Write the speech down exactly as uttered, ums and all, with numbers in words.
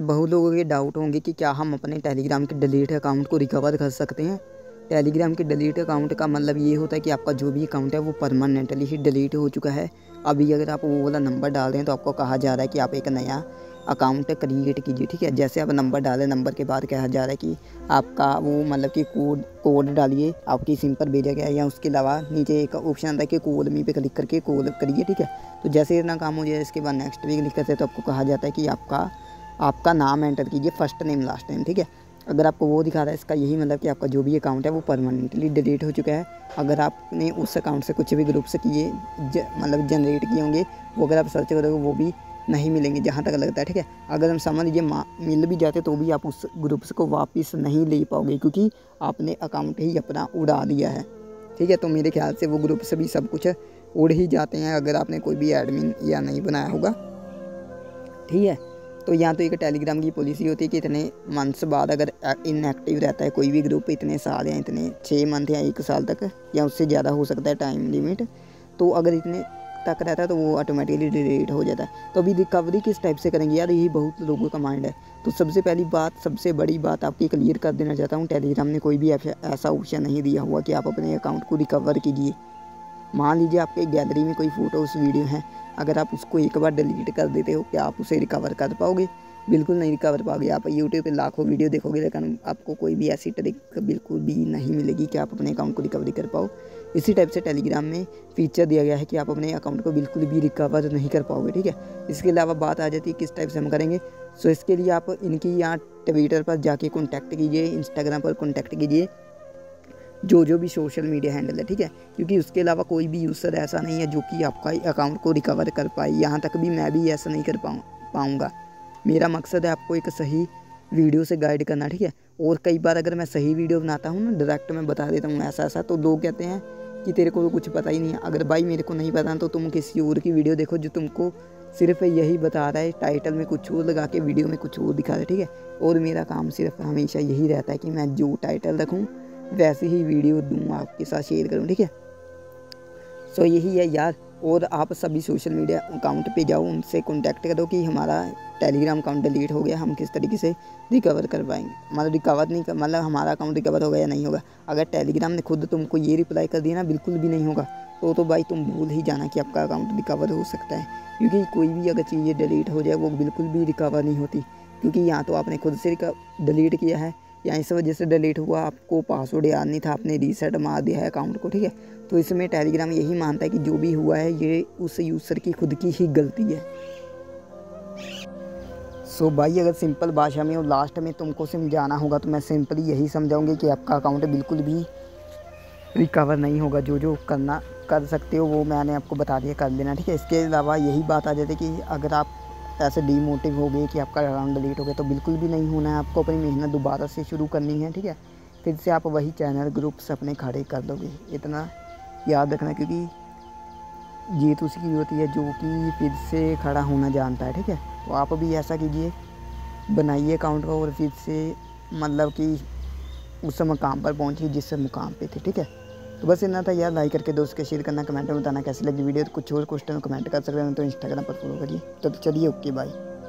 बहुत लोगों के डाउट होंगे कि क्या हम अपने टेलीग्राम के डिलीट अकाउंट को रिकवर कर सकते हैं। टेलीग्राम के डिलीट अकाउंट का मतलब ये होता है कि आपका जो भी अकाउंट है वो परमानेंटली ही डिलीट हो चुका है। अभी अगर आप वो वाला नंबर डाल रहे हैं तो आपको कहा जा रहा है कि आप एक नया अकाउंट क्रिएट कीजिए, ठीक है। जैसे आप नंबर डालें, नंबर के बाद कहा जा रहा है कि आपका वो मतलब कि कोड कोड डालिए आपकी सिम पर भेजा गया है, या उसके अलावा नीचे एक ऑप्शन आता है कि कॉल मी पे क्लिक करके कॉल करिए, ठीक है। तो जैसे इतना काम हो जाए इसके बाद नेक्स्ट पे क्लिक करते हैं तो आपको कहा जाता है कि आपका आपका नाम एंटर कीजिए, फर्स्ट नेम लास्ट नेम, ठीक है। अगर आपको वो दिखा रहा है इसका यही मतलब कि आपका जो भी अकाउंट है वो परमानेंटली डिलीट हो चुका है। अगर आपने उस अकाउंट से कुछ भी ग्रुप्स किए मतलब जनरेट किए होंगे वो अगर आप सर्च करोगे वो भी नहीं मिलेंगे जहाँ तक लगता है, ठीक है। अगर हम समझ लीजिए मिल भी जाते तो भी आप उस ग्रुप्स को वापस नहीं ले पाओगे क्योंकि आपने अकाउंट ही अपना उड़ा दिया है, ठीक है। तो मेरे ख्याल से वो ग्रुप्स भी सब कुछ उड़ ही जाते हैं अगर आपने कोई भी एडमिन या नहीं बनाया होगा, ठीक है। तो यहाँ तो एक टेलीग्राम की पॉलिसी होती है कि इतने मंथ्स बाद अगर इनएक्टिव रहता है कोई भी ग्रुप, इतने साल या इतने छः मंथ या एक साल तक या उससे ज़्यादा हो सकता है टाइम लिमिट, तो अगर इतने तक रहता है तो वो ऑटोमेटिकली डिलीट हो जाता है। तो अभी रिकवरी किस टाइप से करेंगे यार, यही बहुत लोगों का माइंड है। तो सबसे पहली बात, सबसे बड़ी बात आपकी क्लियर कर देना चाहता हूँ, टेलीग्राम ने कोई भी ऐसा ऑप्शन नहीं दिया हुआ कि आप अपने अकाउंट को रिकवर कीजिए। मान लीजिए आपके गैलरी में कोई फ़ोटोज़ वीडियो हैं, अगर आप उसको एक बार डिलीट कर देते हो क्या आप उसे रिकवर कर पाओगे? बिल्कुल नहीं रिकवर पाओगे। आप यूट्यूब पे लाखों वीडियो देखोगे लेकिन आपको कोई भी ऐसी ट्रिक बिल्कुल भी नहीं मिलेगी कि आप अपने अकाउंट को रिकवरी कर पाओ। इसी टाइप से टेलीग्राम में फीचर दिया गया है कि आप अपने अकाउंट को बिल्कुल भी रिकवर नहीं कर पाओगे, ठीक है। इसके अलावा बात आ जाती है किस टाइप से हम करेंगे। सो इसके लिए आप इनकी यहाँ ट्विटर पर जाके कॉन्टैक्ट कीजिए, इंस्टाग्राम पर कॉन्टैक्ट कीजिए, जो जो भी सोशल मीडिया हैंडल है, ठीक है। क्योंकि उसके अलावा कोई भी यूज़र ऐसा नहीं है जो कि आपका अकाउंट को रिकवर कर पाए। यहाँ तक भी मैं भी ऐसा नहीं कर पाऊँ पाऊँगा। मेरा मकसद है आपको एक सही वीडियो से गाइड करना, ठीक है। और कई बार अगर मैं सही वीडियो बनाता हूँ ना, डायरेक्ट मैं बता देता हूँ ऐसा ऐसा, तो लोग कहते हैं कि तेरे को तो कुछ पता ही नहीं है। अगर भाई मेरे को नहीं पता तो तुम किसी और की वीडियो देखो जो तुमको सिर्फ यही बता रहा है, टाइटल में कुछ और लगा के वीडियो में कुछ और दिखा रहा है, ठीक है। और मेरा काम सिर्फ हमेशा यही रहता है कि मैं जो टाइटल रखूँ वैसे ही वीडियो दूँ, आपके साथ शेयर करूँ, ठीक है। सो यही है यार। और आप सभी सोशल मीडिया अकाउंट पे जाओ, उनसे कॉन्टैक्ट करो कि हमारा टेलीग्राम अकाउंट डिलीट हो गया, हम किस तरीके से रिकवर कर पाएंगे, मतलब रिकवर नहीं कर मतलब हमारा अकाउंट रिकवर होगा या नहीं होगा। अगर टेलीग्राम ने खुद तुमको ये रिप्लाई कर दिया ना बिल्कुल भी नहीं होगा तो तो भाई तुम भूल ही जाना कि आपका अकाउंट रिकवर हो सकता है। क्योंकि कोई भी अगर चीज़ें डिलीट हो जाए वो बिल्कुल भी रिकवर नहीं होती, क्योंकि यहाँ तो आपने खुद से डिलीट किया है या इस वजह से डिलीट हुआ, आपको पासवर्ड याद नहीं था, आपने रीसेट मार दिया है अकाउंट को, ठीक है। तो इसमें टेलीग्राम यही मानता है कि जो भी हुआ है ये उस यूज़र की खुद की ही गलती है। सो भाई अगर सिंपल भाषा में और लास्ट में तुमको समझाना होगा तो मैं सिंपली यही समझाऊंगी कि आपका अकाउंट बिल्कुल भी रिकवर नहीं होगा। जो जो करना कर सकते हो वो मैंने आपको बता दिया, कर लेना, ठीक है। इसके अलावा यही बात आ जाती है कि अगर आप ऐसे डीमोटिव हो गए कि आपका अकाउंट डिलीट हो गया तो बिल्कुल भी नहीं होना है, आपको अपनी मेहनत दोबारा से शुरू करनी है, ठीक है। फिर से आप वही चैनल ग्रुप्स अपने खड़े कर दोगे, इतना याद रखना, क्योंकि ये तो उसकी होती है जो कि फिर से खड़ा होना जानता है, ठीक है। तो आप भी ऐसा कीजिए, बनाइए अकाउंट को और फिर से मतलब कि उस मुकाम पर पहुँचिए जिस मुकाम पर थे, ठीक है। तो बस इतना था यार। लाइक करके दोस्त के शेयर करना, कमेंट में बताना कैसी लगी वीडियो, तो कुछ और क्वेश्चन कमेंट कर सकते हैं तो इंस्टाग्राम पर फॉलो करिए। तो, तो चलिए ओके बाय।